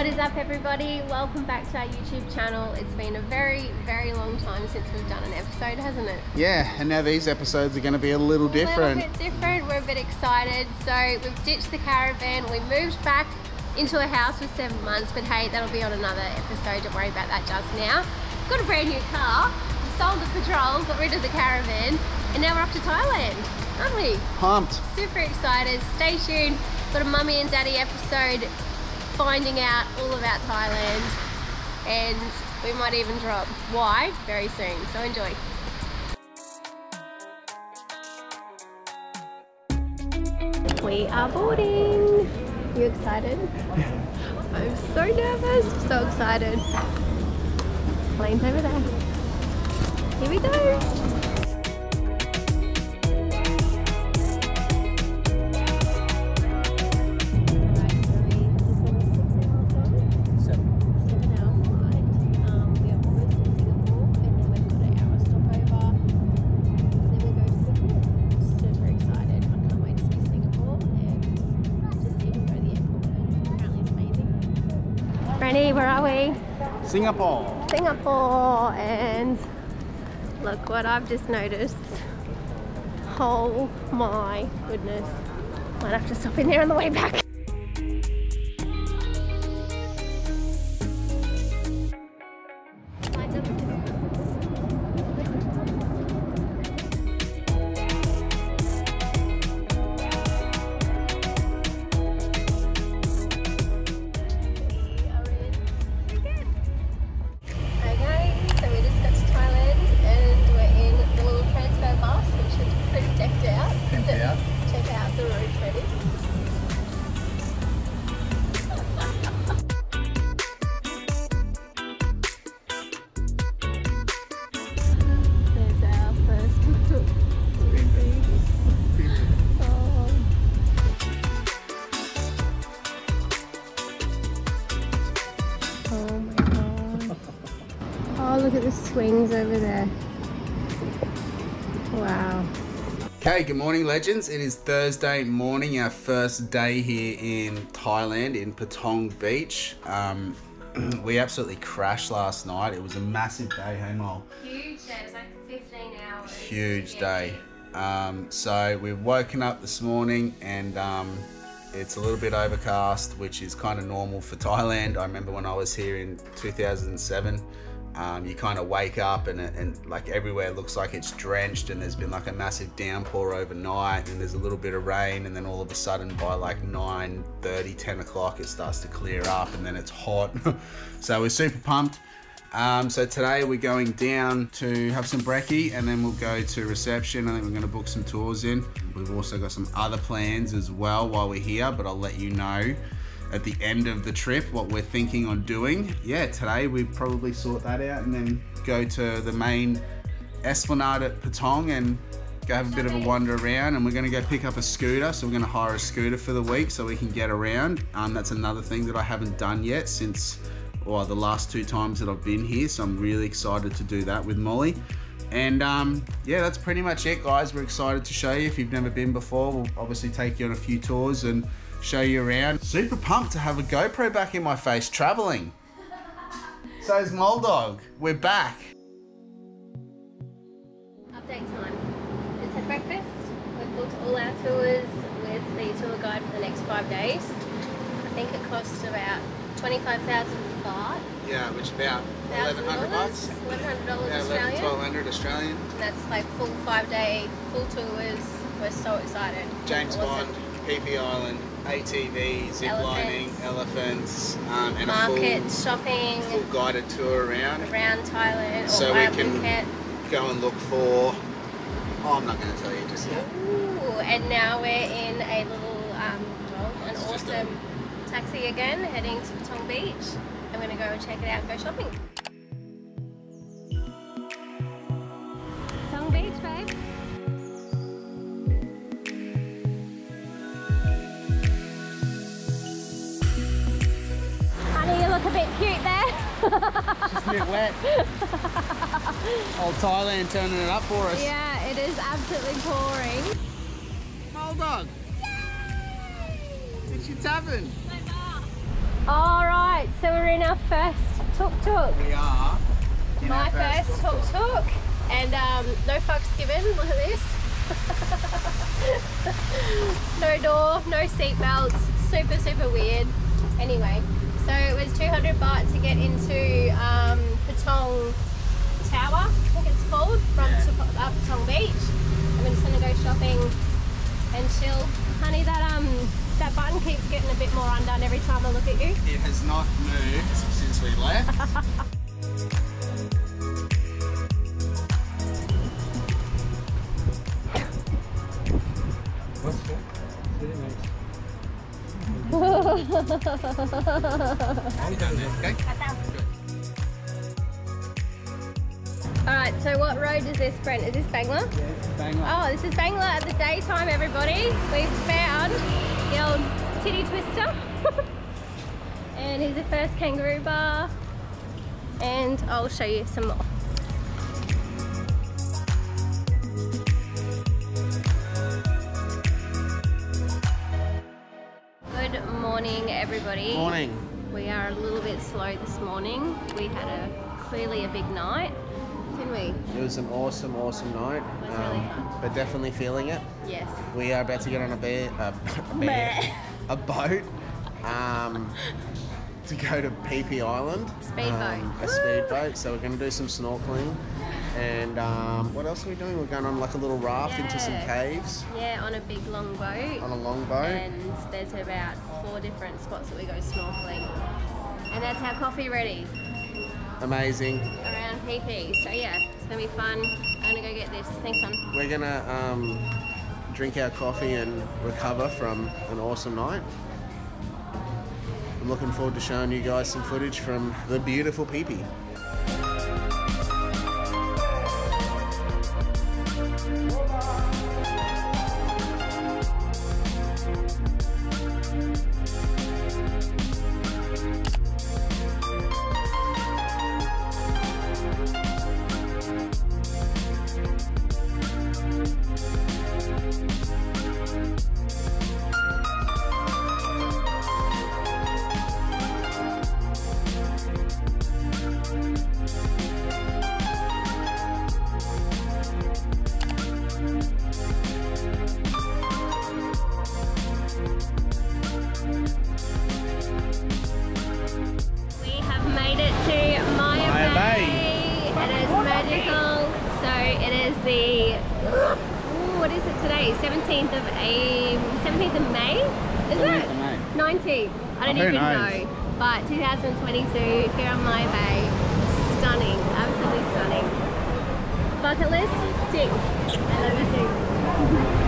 What is up, everybody? Welcome back to our YouTube channel. It's been a very, very long time since we've done an episode, hasn't it? Yeah, and now these episodes are going to be a little bit different. We're a bit excited. So we've ditched the caravan. We moved back into a house for 7 months, but hey, that'll be on another episode. Don't worry about that just now. Got a brand new car, sold the patrol, got rid of the caravan, and now we're off to Thailand, aren't we? Pumped. Super excited. Stay tuned. Got a mummy and daddy episode, finding out all about Thailand, and we might even drop why very soon, so enjoy. We are boarding. You excited? I'm so nervous, so excited. Plane's over there. Here we go. Where are we? Singapore. Singapore, and look what I've just noticed. Oh my goodness. Might have to stop in there on the way back. Look at the swings over there. Wow. Okay, good morning, legends. It is Thursday morning, our first day here in Thailand, in Patong Beach. We absolutely crashed last night. It was a massive day, hey Mol? Huge day, it was like 15 hours. Huge day. So we've woken up this morning and it's a little bit overcast, which is kind of normal for Thailand. I remember when I was here in 2007, you kind of wake up and like everywhere looks like it's drenched, and there's been like a massive downpour overnight, and there's a little bit of rain, and then all of a sudden by like 9:30, 10 o'clock it starts to clear up, and then it's hot. So we're super pumped. So today we're going down to have some brekkie, and then we'll go to reception. I think we're going to book some tours in. We've also got some other plans as well while we're here, but I'll let you know at the end of the trip what we're thinking on doing. Yeah, today we probably sort that out and then go to the main esplanade at Patong and go have a bit of a wander around, and we're gonna go pick up a scooter. So we're gonna hire a scooter for the week so we can get around. That's another thing that I haven't done yet since, well, the last two times that I've been here. So I'm really excited to do that with Molly. And yeah, that's pretty much it, guys. We're excited to show you. If you've never been before, we'll obviously take you on a few tours and show you around. Super pumped to have a GoPro back in my face traveling. So is Moldog. We're back. Update time. It's had breakfast. We've booked all our tours with the tour guide for the next 5 days. I think it costs about 25,000 baht. Yeah, which about $1,100. $1,100 Australian. Yeah, 1,200 Australian. And that's like full 5 day, full tours. We're so excited. James Bond, PP Island, ATV, zip lining, elephants, and market, shopping, full guided tour around Thailand, so we can go and look for. Oh, I'm not going to tell you just yet. Ooh, and now we're in a little, an awesome taxi again, heading to Patong Beach. I'm going to go check it out and go shopping. Patong Beach, babe. A bit cute there. Just a bit wet. Old Thailand turning it up for us. Yeah, it is absolutely pouring. Moldog. Yay! It's your tavern. My bar. Alright, so we're in our first tuk-tuk. We are. My first tuk-tuk. And no fucks given, look at this. No door, no seat belts, super, super weird. Anyway, so it was 200 baht to get into Patong Tower, I think it's called, from Patong Beach. I'm just gonna go shopping and chill. Honey, that button keeps getting a bit more undone every time I look at you. It has not moved since we left. Alright, so what road is this, Brent? Is this Bangla? Yeah, this is Bangla. Oh, this is Bangla at the daytime, everybody. We've found the old titty twister. And here's the first kangaroo bar. And I'll show you some more. Morning, everybody. Morning. We are a little bit slow this morning. We had clearly a big night, didn't we? It was an awesome, awesome night. It was really fun. But definitely feeling it. Yes. We are about to get on a boat to go to PP Island. Speedboat. A speedboat. So we're going to do some snorkeling. And what else are we doing? We're going on like a little raft into some caves. Yeah, on a big long boat. On a long boat. And there's about 4 different spots that we go snorkeling. And that's our coffee ready. Amazing. Around PP. So yeah, it's going to be fun. I'm going to go get this. Thanks, son. We're going to drink our coffee and recover from an awesome night. I'm looking forward to showing you guys some footage from the beautiful PP. What is it today? 17th of May? Is it? 19th. I don't even know. But 2022 here on my bay. Stunning. Absolutely stunning. Bucket list, tick. And everything.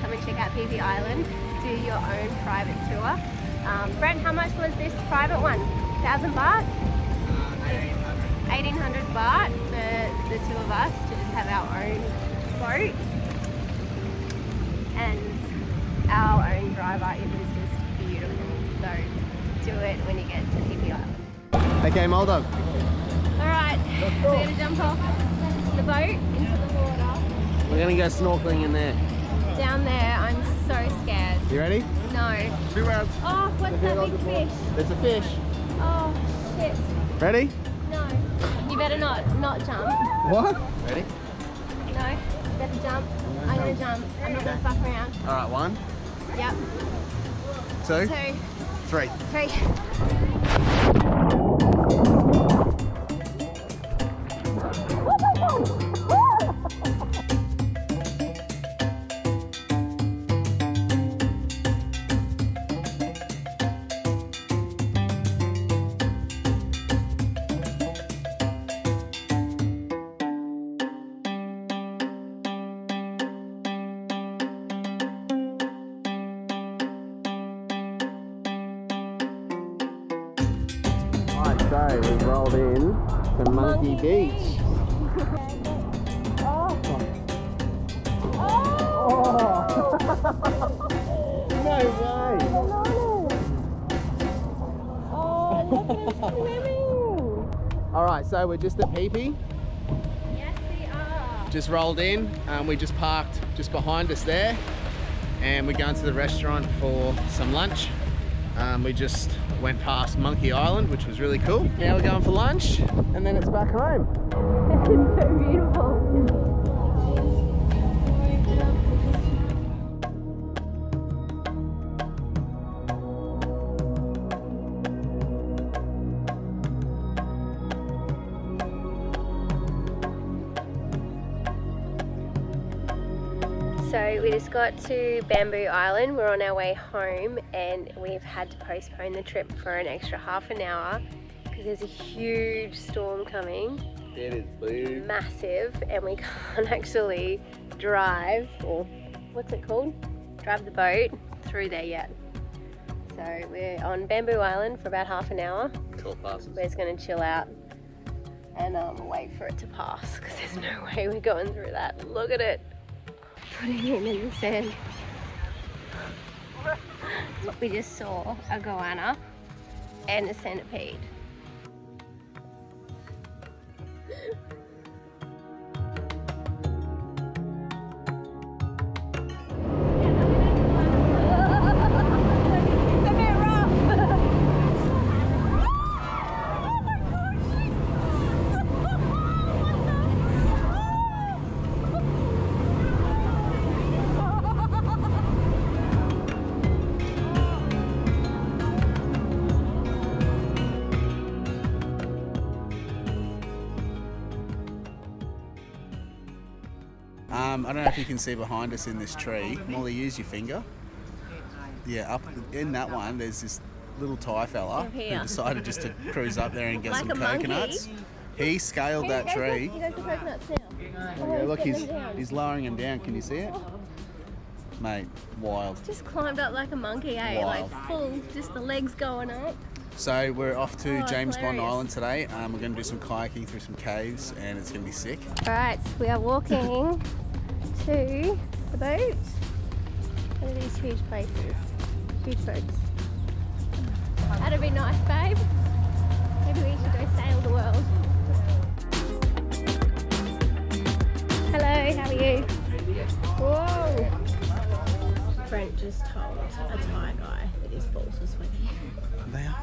Come and check out Phi Phi Island, do your own private tour. Brent, how much was this private one? 1,000 baht? 1,800 baht for the two of us to just have our own boat and our own driver. It was just beautiful. So do it when you get to PP Island. Okay, Moldo. Alright, we're going to jump off the boat into the water. We're going to go snorkeling in there. Down there, I'm so scared. You ready? No. 2 rounds. Oh, what's that big fish? It's a fish. Oh, shit. Ready? No. You better not jump. What? Ready? No, you better jump. I'm going to jump. I'm not going to fuck around. Alright, 1. Yep. 2. 3. So we've rolled in to Monkey Beach. Oh. Oh. Oh. No way! Bananas. Oh, look at it swimming! Alright, so we're just at Phi Phi. Yes, we are. Just rolled in, and we just parked just behind us there, and we're going to the restaurant for some lunch. We just went past Monkey Island, which was really cool. Now we're going for lunch, and then it's back home. It's so beautiful. So we just got to Bamboo Island. We're on our way home, and we've had to postpone the trip for an extra ½ hour because there's a huge storm coming. It is blue. Massive, and we can't actually drive, or what's it called? Drive the boat through there yet. So we're on Bamboo Island for about ½ hour. Till it passes. We're just gonna chill out and wait for it to pass because there's no way we're going through that. Look at it. Putting him in the sand. We just saw a goanna and a centipede. I don't know if you can see behind us in this tree. Molly, use your finger. Yeah, up in that one, there's this little Thai fella who decided just to cruise up there and get like some coconuts. Monkey. He scaled that tree. He goes to coconuts now. Oh, yeah, look, he's lowering him down. Can you see it? Mate, wild. Just climbed up like a monkey, eh? Wild. Like full, just the legs going up. So we're off to James Bond Island today. We're going to do some kayaking through some caves, and it's going to be sick. All right, so we are walking to the boat. Look at these huge places. Huge boats. That'd be nice, babe. Maybe we should go sail the world. Hello, how are you? Whoa! Brent just told a Thai guy that his balls were sweaty. They are.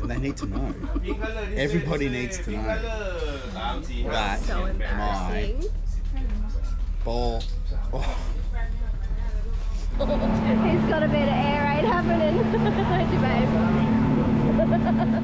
And they need to know. Everybody needs to know. That's so embarrassing. Ball. Oh. He's got a bit of air aid happening. Don't you, babe?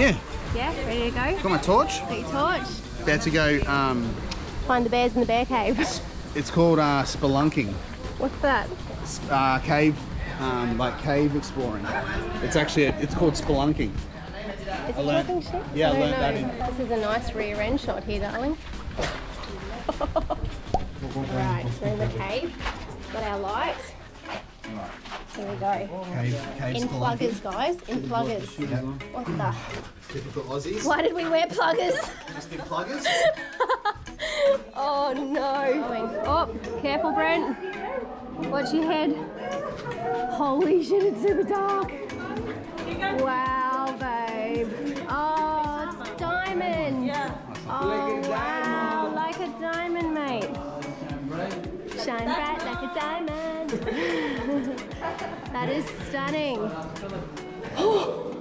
Yeah. Yeah, ready to go? Got my torch. Got your torch. About to go find the bears in the bear cave. It's called spelunking. What's that? Cave, like cave exploring. It's actually, it's called spelunking. Is he talking shit? Yeah, I learned that in... This is a nice rear end shot here, darling. Right, we're in the cave. Got our light. Here we go. Cave in pluggers, guys. In pluggers. Yeah. What the? Typical Aussies. Why did we wear pluggers? Just in pluggers? Oh no. Oh, careful, Brent. Watch your head. Holy shit, it's super dark. Wow, babe. Oh, it's diamonds. Oh, wow. Like a diamond, mate. Shine bright like a diamond. That is stunning. Oh,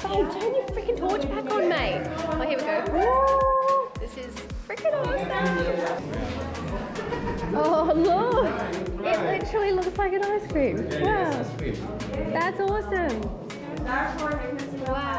turn your freaking torch back on, mate. Oh, here we go. This is freaking awesome. Oh, look. It literally looks like an ice cream. Wow. That's awesome. Wow.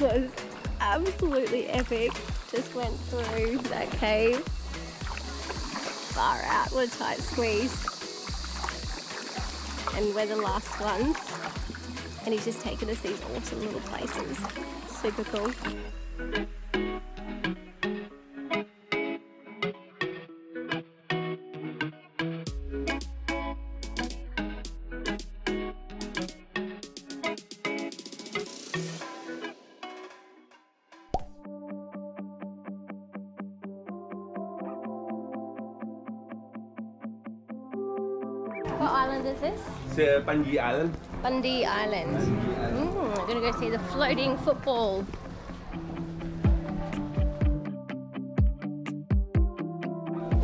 Was absolutely epic. Just went through that cave. Far out, what a tight squeeze. And we're the last ones. And he's just taken us these awesome little places. Super cool. What island is this? It's Bundy Island. Bundy Island. I'm going to go see the floating football.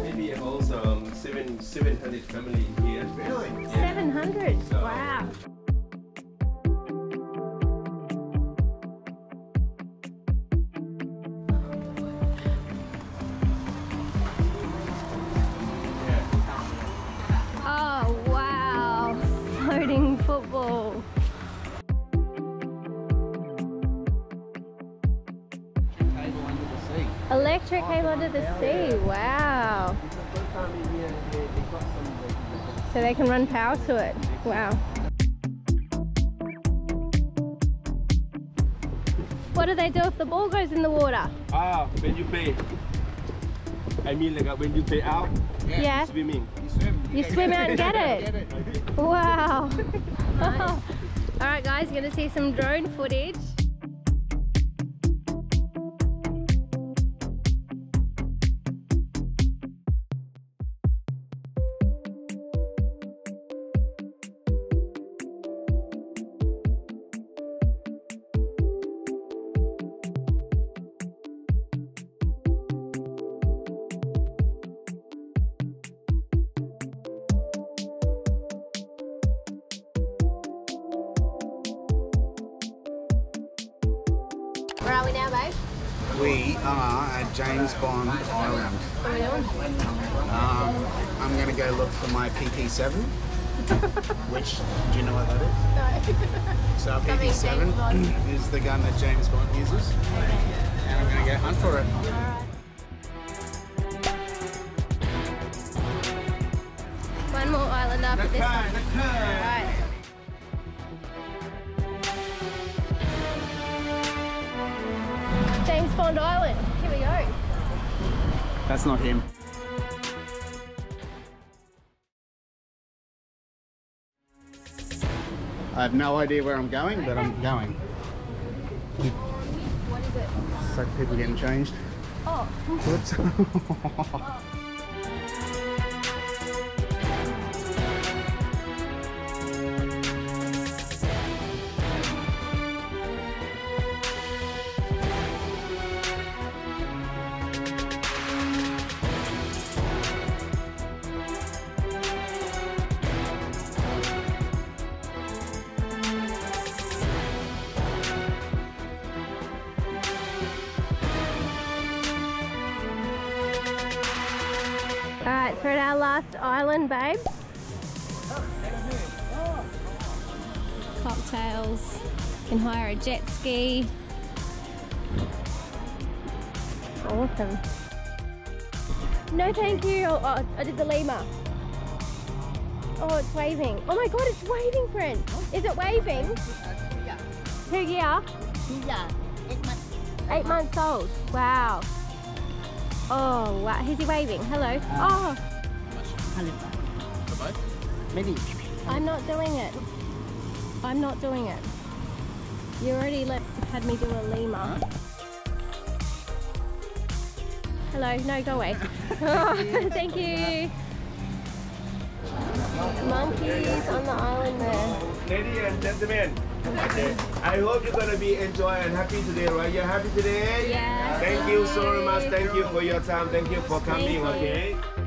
Maybe also 700 family here. Really? Yeah. 700? So, wow. Electric cable under the sea, wow. So they can run power to it, wow. What do they do if the ball goes in the water? Ah, when you pay. I mean like when you pay out, yeah. Swimming. You swim out and get it. Wow. Nice. Alright guys, you're gonna see some drone footage. Where are we now, babe? We are at James Bond Island. What are we doing? I'm going to go look for my PP7. Which, do you know what that is? No. So PP7 is the gun that James Bond uses. Okay. And I'm going to go hunt for it. Alright. One more island after this one. Alright. James Bond Island. Here we go. That's not him. I have no idea where I'm going, but I'm going. What is it? It's like people getting changed. Oh. Whoops. Oh. Alright, so we're at our last island, babe. Cocktails. You can hire a jet ski. Awesome. No thank you. Oh, I did the lemur. Oh, it's waving. Oh my god, it's waving, friend. Is it waving? Yeah. 2 year? Yeah. 8 months. 8 months old. Wow. Oh wow, who's he waving? Hello. Oh! Hello. Maybe. I'm not doing it. I'm not doing it. You already had me do a lemur. Hello, no, go away. Oh, thank you. Monkeys on the island there. Ladies and gentlemen, I hope you're going to be enjoying and happy today, right? You're happy today? Yes. Thank you so much. Thank you for your time. Thank you for coming, okay?